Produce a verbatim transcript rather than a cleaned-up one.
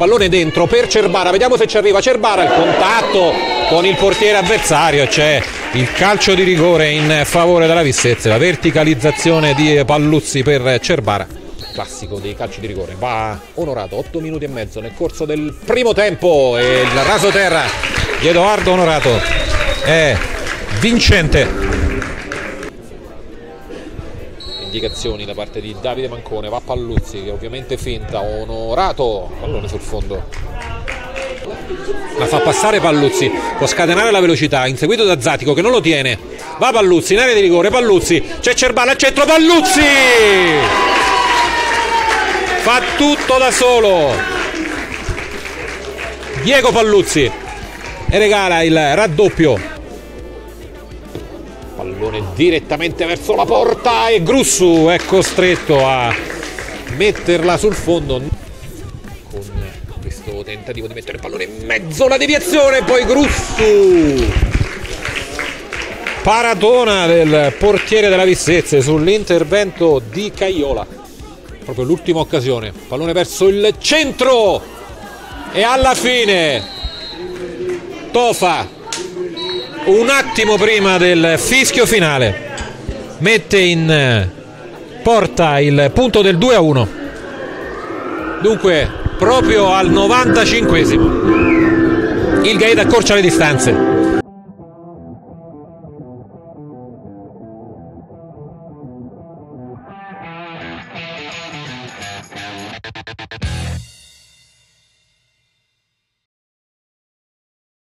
pallone dentro per Cerbara, vediamo se ci arriva Cerbara, il contatto con il portiere avversario, c'è il calcio di rigore in favore della Vis Sezze, la verticalizzazione di Palluzzi per Cerbara, classico dei calci di rigore. Va Onorato, otto minuti e mezzo nel corso del primo tempo e il raso terra di Edoardo Onorato è vincente. Indicazioni da parte di Davide Mancone, va Palluzzi che ovviamente finta, Onorato, pallone sul fondo, la fa passare Palluzzi, può scatenare la velocità, inseguito da Zatico che non lo tiene, va Palluzzi in area di rigore, Palluzzi, c'è Cerbara al centro, Palluzzi fa tutto da solo, Diego Palluzzi, e regala il raddoppio. Pallone direttamente verso la porta e Grussu è costretto a metterla sul fondo con questo tentativo di mettere il pallone in mezzo, la deviazione, poi Grussu, paratona del portiere della Vis Sezze sull'intervento di Caiola, proprio l'ultima occasione, pallone verso il centro e alla fine Tofa, un attimo prima del fischio finale, mette in porta il punto del due a uno. Dunque proprio al novantacinquesimo il Gaeta accorcia le distanze.